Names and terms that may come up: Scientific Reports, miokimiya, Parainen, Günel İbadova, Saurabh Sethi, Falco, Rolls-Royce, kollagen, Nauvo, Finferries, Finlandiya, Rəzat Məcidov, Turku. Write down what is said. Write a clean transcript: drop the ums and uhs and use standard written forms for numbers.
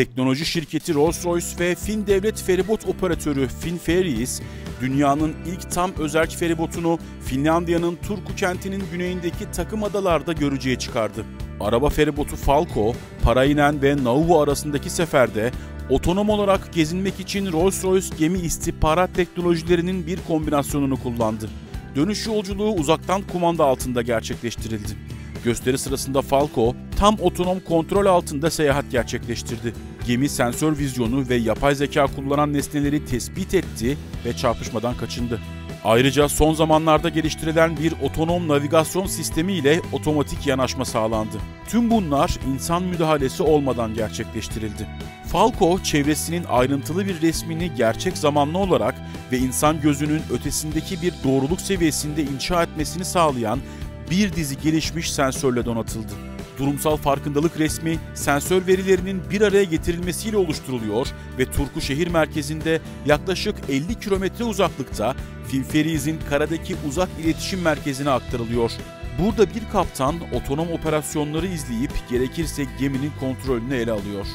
Teknoloji şirketi Rolls-Royce ve Fin devlet feribot operatörü Finferries, dünyanın ilk tam özerk feribotunu Finlandiya'nın Turku kentinin güneyindeki takım adalarda görücüye çıkardı. Araba feribotu Falco, Parainen ve Nauvo arasındaki seferde otonom olarak gezinmek için Rolls-Royce gemi istihbarat teknolojilerinin bir kombinasyonunu kullandı. Dönüş yolculuğu uzaktan kumanda altında gerçekleştirildi. Gösteri sırasında Falco, tam otonom kontrol altında seyahat gerçekleştirdi. Gemi sensör vizyonu ve yapay zeka kullanan nesneleri tespit etti ve çarpışmadan kaçındı. Ayrıca son zamanlarda geliştirilen bir otonom navigasyon sistemi ile otomatik yanaşma sağlandı. Tüm bunlar insan müdahalesi olmadan gerçekleştirildi. Falco, çevresinin ayrıntılı bir resmini gerçek zamanlı olarak ve insan gözünün ötesindeki bir doğruluk seviyesinde inşa etmesini sağlayan bir dizi gelişmiş sensörle donatıldı. Durumsal farkındalık resmi, sensör verilerinin bir araya getirilmesiyle oluşturuluyor ve Turku şehir merkezinde yaklaşık 50 kilometre uzaklıkta Finferries'in karadaki uzak iletişim merkezine aktarılıyor. Burada bir kaptan otonom operasyonları izleyip gerekirse geminin kontrolünü ele alıyor.